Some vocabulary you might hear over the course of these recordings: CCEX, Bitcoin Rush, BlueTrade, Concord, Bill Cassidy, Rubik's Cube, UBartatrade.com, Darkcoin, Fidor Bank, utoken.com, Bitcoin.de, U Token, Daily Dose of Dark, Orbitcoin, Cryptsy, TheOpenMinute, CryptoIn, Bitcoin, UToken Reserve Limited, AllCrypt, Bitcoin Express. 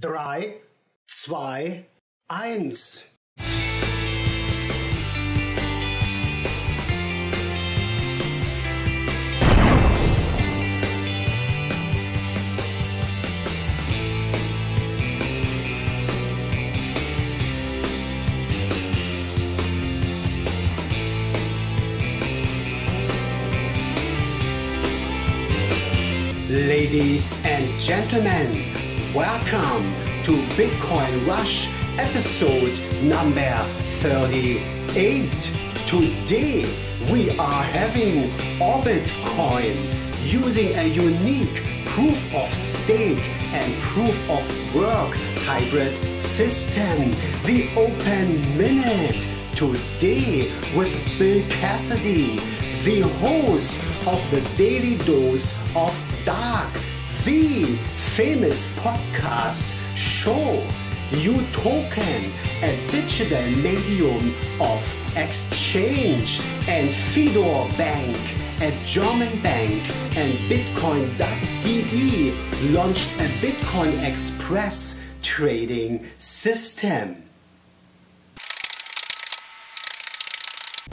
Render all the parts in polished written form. Drei, zwei, eins. Ladies and gentlemen, welcome to Bitcoin Rush episode number 38. Today we are having Orbitcoin using a unique proof of stake and proof of work hybrid system. The open minute today with Bill Cassidy, the host of the Daily Dose of Dark, the famous podcast show, U Token, a digital medium of exchange, and Fidor Bank, a German bank, and Bitcoin.de launched a Bitcoin Express trading system.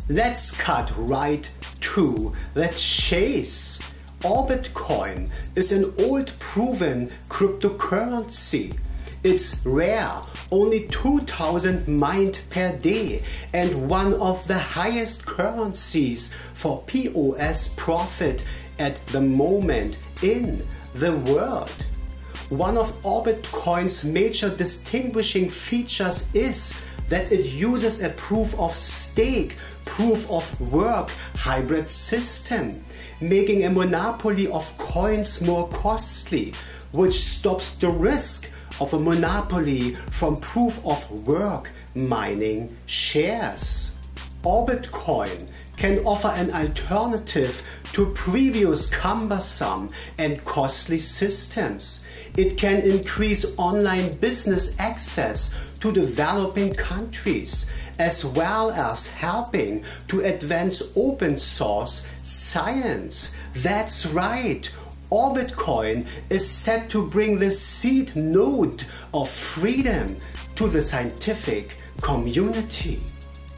Let's cut right to the chase. Orbitcoin is an old proven cryptocurrency. It's rare, only 2,000 mined per day, and one of the highest currencies for POS profit at the moment in the world. One of Orbitcoin's major distinguishing features is that it uses a proof of stake, proof of work hybrid system, making a monopoly of coins more costly, which stops the risk of a monopoly from proof of work mining shares. Orbitcoin can offer an alternative to previous cumbersome and costly systems. It can increase online business access to developing countries, as well as helping to advance open source science. That's right, Orbitcoin is set to bring the seed note of freedom to the scientific community.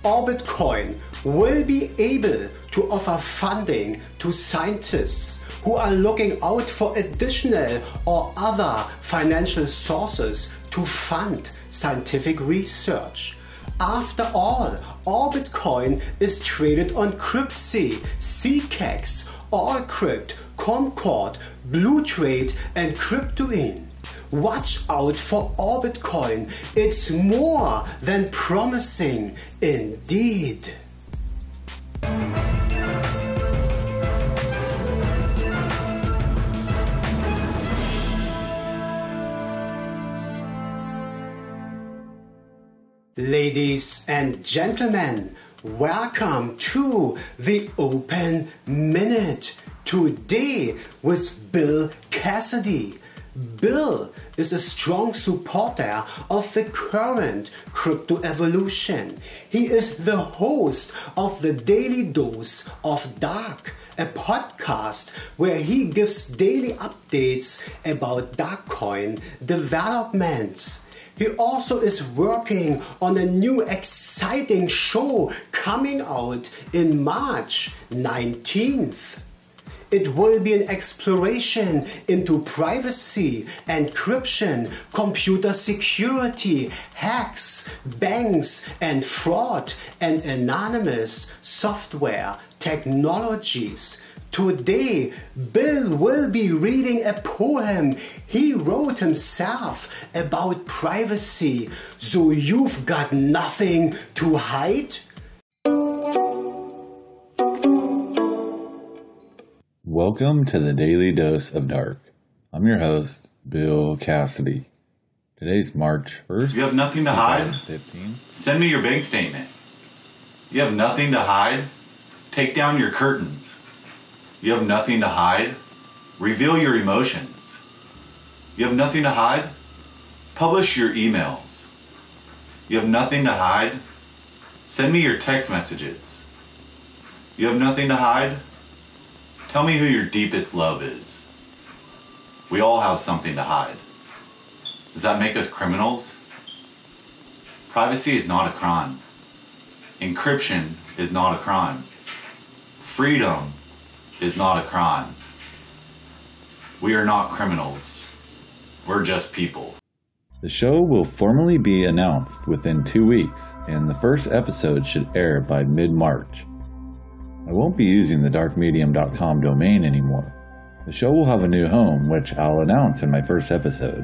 Orbitcoin will be able to offer funding to scientists who are looking out for additional or other financial sources to fund scientific research. After all, Orbitcoin is traded on Cryptsy, CCEX, AllCrypt, Concord, BlueTrade, and CryptoIn. Watch out for Orbitcoin. It's more than promising indeed. Ladies and gentlemen, welcome to the Open Minute today with Bill Cassidy. Bill is a strong supporter of the current crypto evolution. He is the host of the Daily Dose of Dark, a podcast where he gives daily updates about Darkcoin developments. He also is working on a new exciting show coming out in March 19th. It will be an exploration into privacy, encryption, computer security, hacks, banks and fraud, and anonymous software technologies. Today, Bill will be reading a poem he wrote himself about privacy. So you've got nothing to hide? Welcome to the Daily Dose of Dark. I'm your host, Bill Cassidy. Today's March 1st. You have nothing to hide? Send me your bank statement. You have nothing to hide? Take down your curtains. You have nothing to hide. Reveal your emotions. You have nothing to hide. Publish your emails. You have nothing to hide. Send me your text messages. You have nothing to hide. Tell me who your deepest love is. We all have something to hide. Does that make us criminals? Privacy is not a crime. Encryption is not a crime. Freedom is not a crime. We are not criminals. We're just people. The show will formally be announced within 2 weeks, and the first episode should air by mid-March. I won't be using the darkmedium.com domain anymore. The show will have a new home, which I'll announce in my first episode.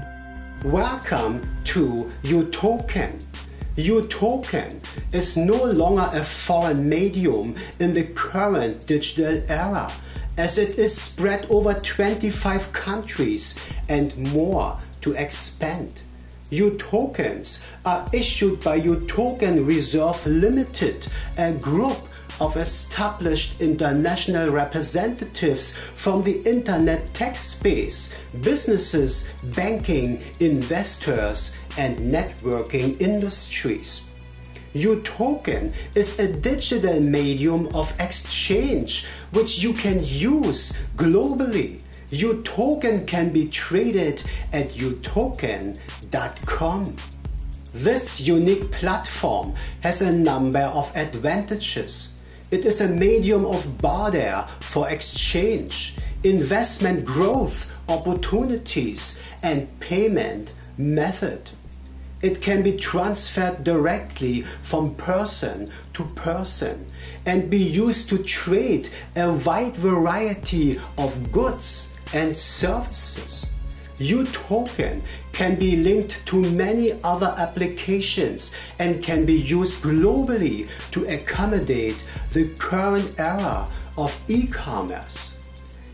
Welcome to U Token. U Token is no longer a foreign medium in the current digital era, as it is spread over 25 countries and more to expand. U Tokens are issued by UToken Reserve Limited, a group of established international representatives from the internet tech space, businesses, banking, investors, and networking industries. UToken is a digital medium of exchange which you can use globally. UToken can be traded at utoken.com. This unique platform has a number of advantages. It is a medium of barter for exchange, investment growth opportunities, and payment method. It can be transferred directly from person to person and be used to trade a wide variety of goods and services. UToken can be linked to many other applications and can be used globally to accommodate the current era of e-commerce.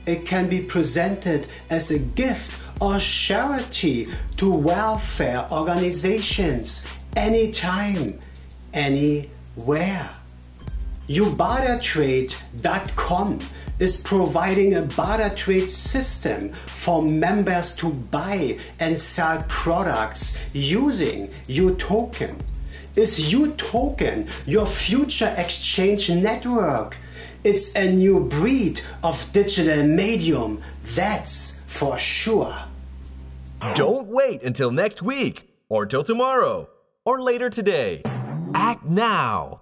It can be presented as a gift or charity to welfare organizations anytime, anywhere. UBartatrade.com is providing a barter trade system for members to buy and sell products using UToken. Is UToken your future exchange network? It's a new breed of digital medium, that's for sure. Don't wait until next week, or till tomorrow, or later today. Act now!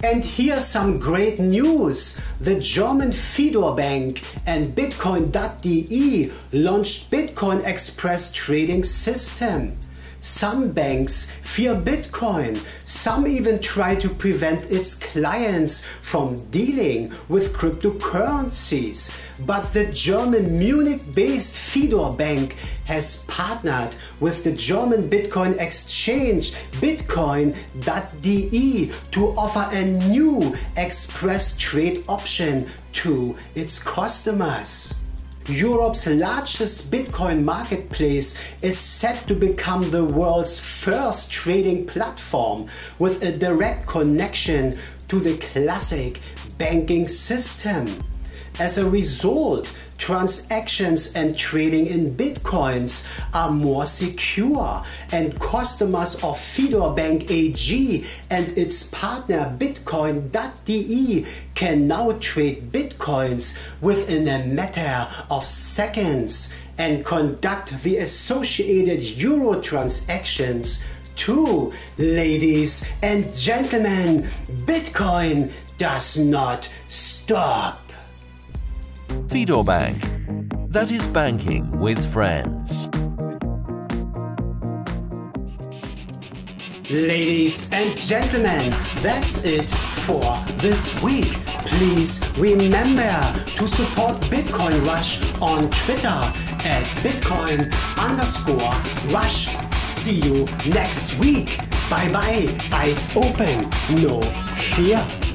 And here's some great news. The German Fidor Bank and Bitcoin.de launched Bitcoin Express trading system. Some banks fear Bitcoin. Some even try to prevent its clients from dealing with cryptocurrencies. But the German Munich-based Fidor Bank has partnered with the German Bitcoin exchange Bitcoin.de to offer a new express trade option to its customers. Europe's largest Bitcoin marketplace is set to become the world's first trading platform with a direct connection to the classic banking system. As a result, transactions and trading in Bitcoins are more secure, and customers of Fidor Bank AG and its partner Bitcoin.de can now trade Bitcoins within a matter of seconds and conduct the associated Euro transactions too. Ladies and gentlemen, Bitcoin does not stop. Fidor Bank. That is banking with friends. Ladies and gentlemen, that's it for this week. Please remember to support Bitcoin Rush on Twitter at Bitcoin_Rush. See you next week. Bye bye. Eyes open. No fear.